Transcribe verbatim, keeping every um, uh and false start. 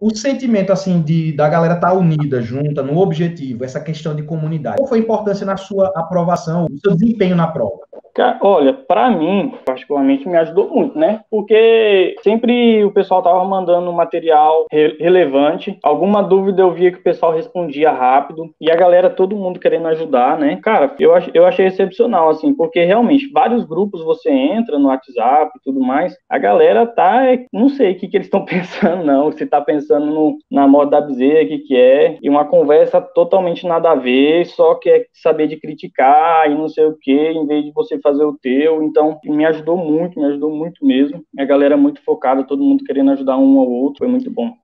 o sentimento, assim, de, da galera estar tá unida, junta, no objetivo, essa questão de comunidade. Qual foi a importância na sua aprovação, no seu desempenho na prova? Olha, para mim, particularmente, me ajudou muito, né? Porque sempre o pessoal tava mandando material re- relevante. Alguma dúvida eu via que o pessoal respondia rápido. E a galera, todo mundo querendo ajudar, né? Cara, eu, ach- eu achei excepcional, assim, porque realmente vários grupos você entra no WhatsApp e tudo mais. A galera tá, não sei o que, que eles estão pensando, não. Se tá pensando no, na moda da bezerra, o que que é. E uma conversa totalmente nada a ver, só quer saber de criticar e não sei o que, em vez de você fazer fazer o teu. Então, me ajudou muito, me ajudou muito mesmo. A galera muito focada, todo mundo querendo ajudar um ao outro, foi muito bom.